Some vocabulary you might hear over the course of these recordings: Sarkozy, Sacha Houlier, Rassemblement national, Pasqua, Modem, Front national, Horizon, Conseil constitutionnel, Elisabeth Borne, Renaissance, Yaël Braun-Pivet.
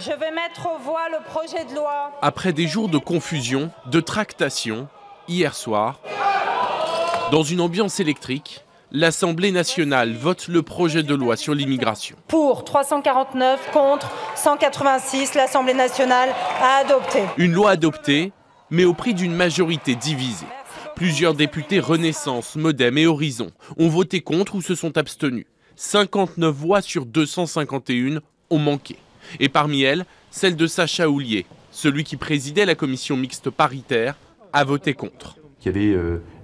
Je vais mettre aux voix le projet de loi. Après des jours de confusion, de tractation, hier soir, dans une ambiance électrique, l'Assemblée nationale vote le projet de loi sur l'immigration. Pour 349, contre 186, l'Assemblée nationale a adopté. Une loi adoptée, mais au prix d'une majorité divisée. Plusieurs députés Renaissance, Modem et Horizon ont voté contre ou se sont abstenus. 59 voix sur 251 ont manqué. Et parmi elles, celle de Sacha Houlier, celui qui présidait la commission mixte paritaire, a voté contre. Il y avait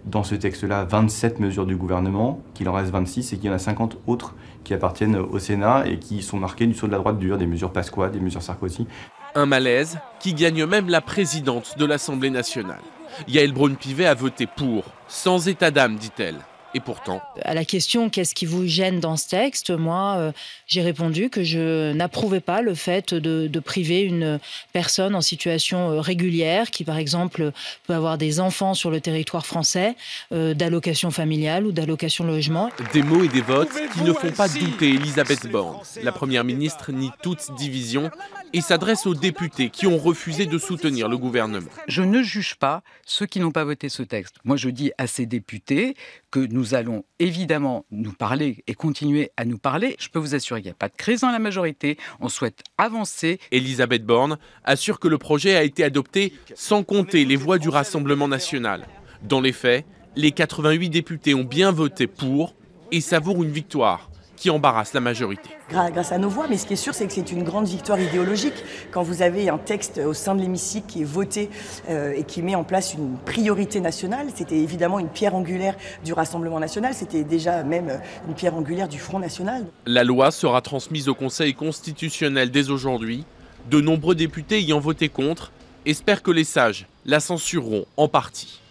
dans ce texte-là 27 mesures du gouvernement, qu'il en reste 26 et qu'il y en a 50 autres qui appartiennent au Sénat et qui sont marquées du sceau de la droite dure, des mesures Pasqua, des mesures Sarkozy. Un malaise qui gagne même la présidente de l'Assemblée nationale. Yaël Braun-Pivet a voté pour, sans état d'âme, dit-elle. Et pourtant... À la question « Qu'est-ce qui vous gêne dans ce texte ?», moi, j'ai répondu que je n'approuvais pas le fait de priver une personne en situation régulière, qui par exemple peut avoir des enfants sur le territoire français, d'allocations familiales ou d'allocations logement. Des mots et des votes qui ne font pas douter Elisabeth Borne. La Première ministre nie toute division et s'adresse aux députés qui ont refusé de soutenir le gouvernement. Je ne juge pas ceux qui n'ont pas voté ce texte. Moi, je dis à ces députés que nous allons évidemment nous parler et continuer à nous parler. Je peux vous assurer qu'il n'y a pas de crise dans la majorité. On souhaite avancer. Elisabeth Borne assure que le projet a été adopté sans compter les voix du Rassemblement national. Dans les faits, les 88 députés ont bien voté pour et savourent une victoire qui embarrasse la majorité. Grâce à nos voix, mais ce qui est sûr, c'est que c'est une grande victoire idéologique. Quand vous avez un texte au sein de l'hémicycle qui est voté et qui met en place une priorité nationale, c'était évidemment une pierre angulaire du Rassemblement national, c'était déjà même une pierre angulaire du Front national. La loi sera transmise au Conseil constitutionnel dès aujourd'hui. De nombreux députés ayant voté contre espèrent que les sages la censureront en partie.